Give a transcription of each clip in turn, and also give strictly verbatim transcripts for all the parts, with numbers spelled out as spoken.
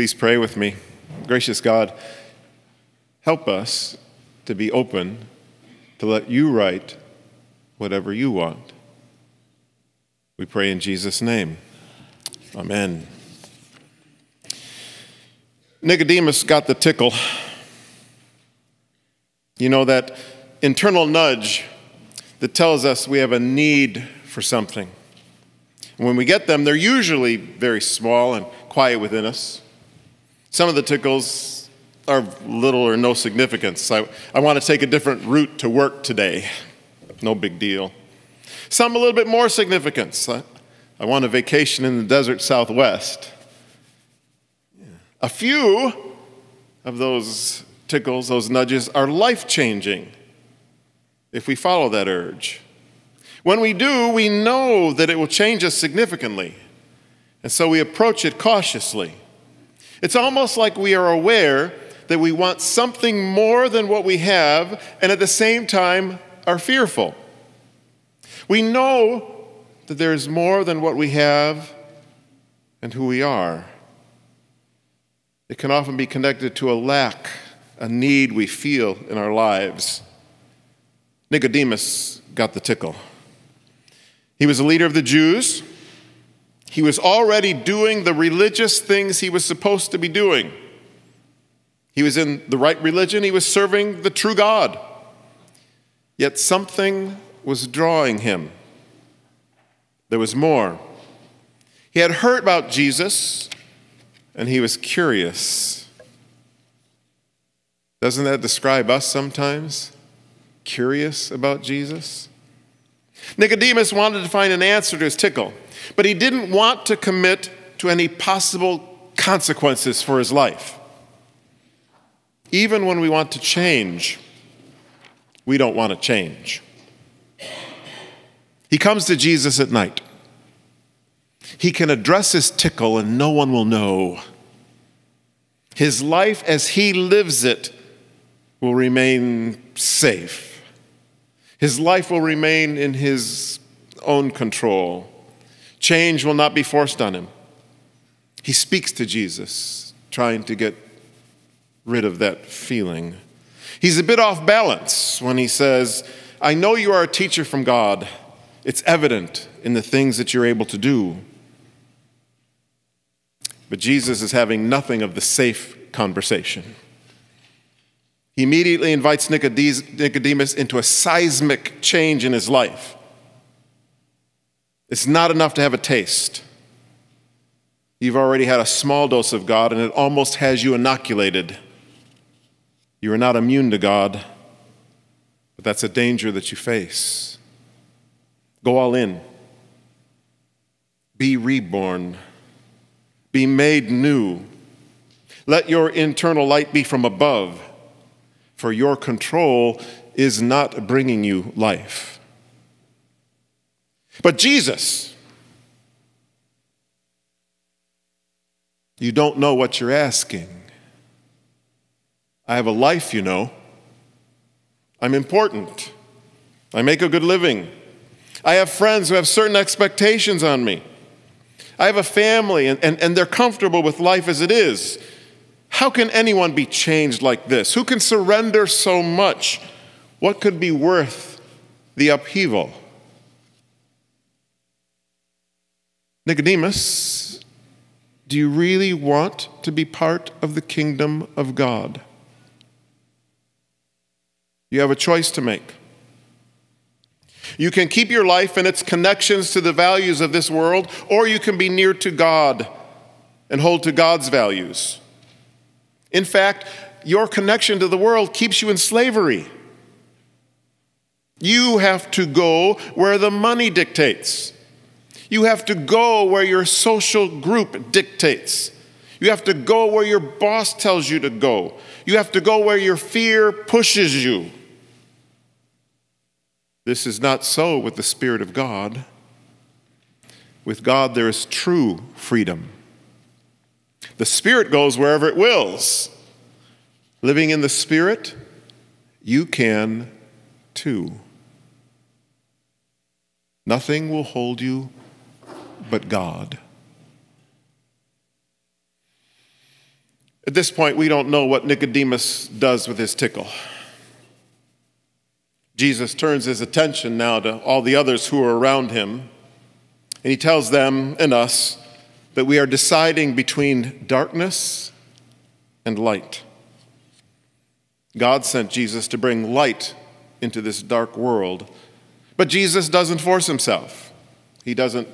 Please pray with me. Gracious God, help us to be open to let you write whatever you want. We pray in Jesus' name. Amen. Nicodemus got the tickle. You know, that internal nudge that tells us we have a need for something. And when we get them, they're usually very small and quiet within us. Some of the tickles are of little or no significance. I, I want to take a different route to work today. No big deal. Some a little bit more significance. I, I want a vacation in the desert southwest. Yeah. A few of those tickles, those nudges, are life-changing if we follow that urge. When we do, we know that it will change us significantly, and so we approach it cautiously. It's almost like we are aware that we want something more than what we have, and at the same time are fearful. We know that there is more than what we have and who we are. It can often be connected to a lack, a need we feel in our lives. Nicodemus got the tickle. He was a leader of the Jews. He was already doing the religious things he was supposed to be doing. He was in the right religion. He was serving the true God. Yet something was drawing him. There was more. He had heard about Jesus, and he was curious. Doesn't that describe us sometimes? Curious about Jesus? Nicodemus wanted to find an answer to his tickle, but he didn't want to commit to any possible consequences for his life. Even when we want to change, we don't want to change. He comes to Jesus at night. He can address his tickle and no one will know. His life as he lives it will remain safe. His life will remain in his own control. Change will not be forced on him. He speaks to Jesus, trying to get rid of that feeling. He's a bit off balance when he says, I know you are a teacher from God. It's evident in the things that you're able to do. But Jesus is having nothing of the safe conversation. He immediately invites Nicodemus into a seismic change in his life. It's not enough to have a taste. You've already had a small dose of God, and it almost has you inoculated. You are not immune to God, but that's a danger that you face. Go all in. Be reborn. Be made new. Let your internal light be from above, for your control is not bringing you life. But Jesus, you don't know what you're asking. I have a life, you know. I'm important. I make a good living. I have friends who have certain expectations on me. I have a family, and, and, and they're comfortable with life as it is. How can anyone be changed like this? Who can surrender so much? What could be worth the upheaval? Nicodemus, do you really want to be part of the kingdom of God? You have a choice to make. You can keep your life and its connections to the values of this world, or you can be near to God and hold to God's values. In fact, your connection to the world keeps you in slavery. You have to go where the money dictates. You have to go where your social group dictates. You have to go where your boss tells you to go. You have to go where your fear pushes you. This is not so with the Spirit of God. With God, there is true freedom. The Spirit goes wherever it wills. Living in the Spirit, you can too. Nothing will hold you but God. At this point, we don't know what Nicodemus does with his tickle. Jesus turns his attention now to all the others who are around him, and he tells them and us that we are deciding between darkness and light. God sent Jesus to bring light into this dark world, but Jesus doesn't force himself. He doesn't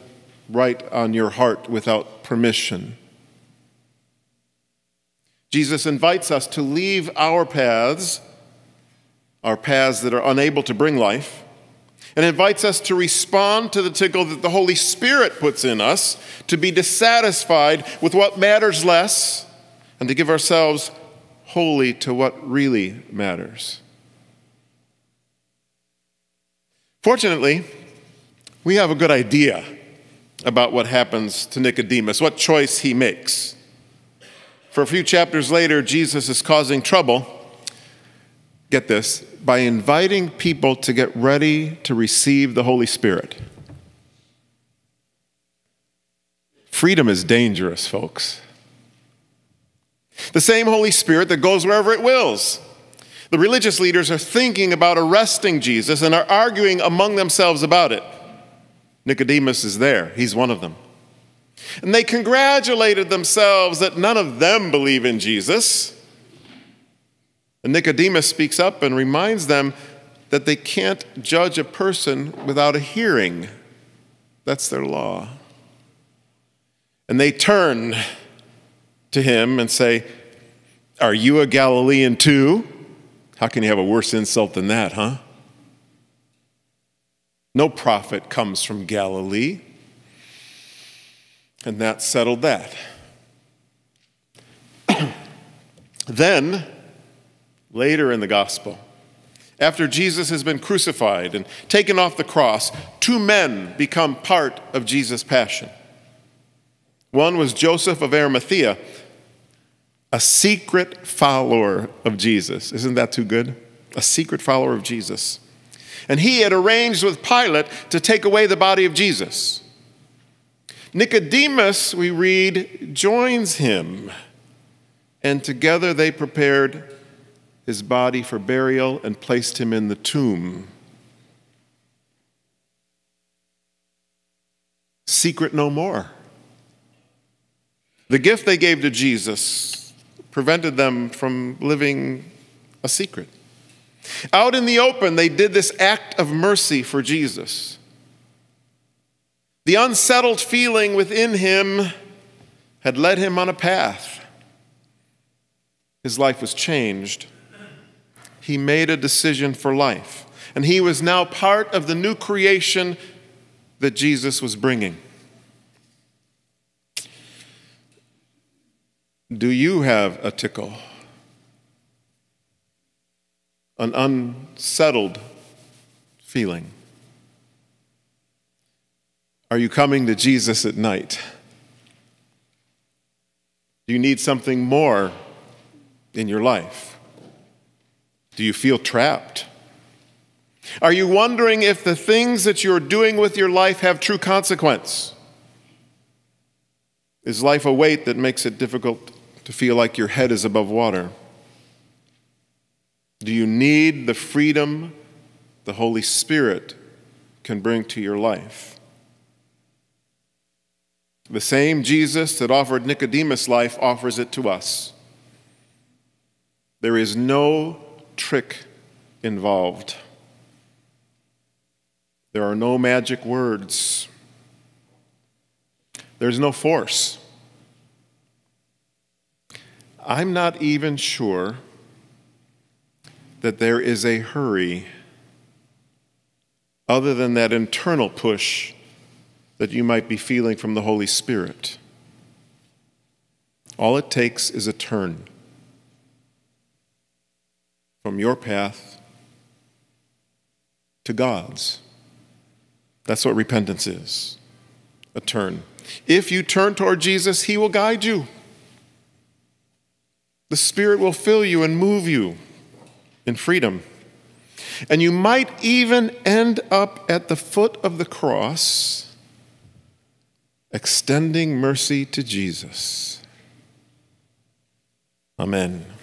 write on your heart without permission. Jesus invites us to leave our paths, our paths that are unable to bring life, and invites us to respond to the tickle that the Holy Spirit puts in us, to be dissatisfied with what matters less, and to give ourselves wholly to what really matters. Fortunately, we have a good idea about what happens to Nicodemus, what choice he makes. For a few chapters later, Jesus is causing trouble, get this, by inviting people to get ready to receive the Holy Spirit. Freedom is dangerous, folks. The same Holy Spirit that goes wherever it wills. The religious leaders are thinking about arresting Jesus and are arguing among themselves about it. Nicodemus is there. He's one of them. And they congratulated themselves that none of them believe in Jesus. And Nicodemus speaks up and reminds them that they can't judge a person without a hearing. That's their law. And they turn to him and say, "Are you a Galilean too?" How can you have a worse insult than that, huh? No prophet comes from Galilee. And that settled that. Then, later in the gospel, after Jesus has been crucified and taken off the cross, two men become part of Jesus' passion. One was Joseph of Arimathea, a secret follower of Jesus. Isn't that too good? A secret follower of Jesus. And he had arranged with Pilate to take away the body of Jesus. Nicodemus, we read, joins him, and together they prepared his body for burial and placed him in the tomb. Secret no more. The gift they gave to Jesus prevented them from living a secret. Out in the open, they did this act of mercy for Jesus. The unsettled feeling within him had led him on a path. His life was changed. He made a decision for life, and he was now part of the new creation that Jesus was bringing. Do you have a tickle? An unsettled feeling? Are you coming to Jesus at night? Do you need something more in your life? Do you feel trapped? Are you wondering if the things that you're doing with your life have true consequence? Is life a weight that makes it difficult to feel like your head is above water? Do you need the freedom the Holy Spirit can bring to your life? The same Jesus that offered Nicodemus life offers it to us. There is no trick involved. There are no magic words. There's no force. I'm not even sure that there is a hurry other than that internal push that you might be feeling from the Holy Spirit. All it takes is a turn from your path to God's. That's what repentance is, a turn. If you turn toward Jesus, he will guide you. The Spirit will fill you and move you in freedom. And you might even end up at the foot of the cross, extending mercy to Jesus. Amen.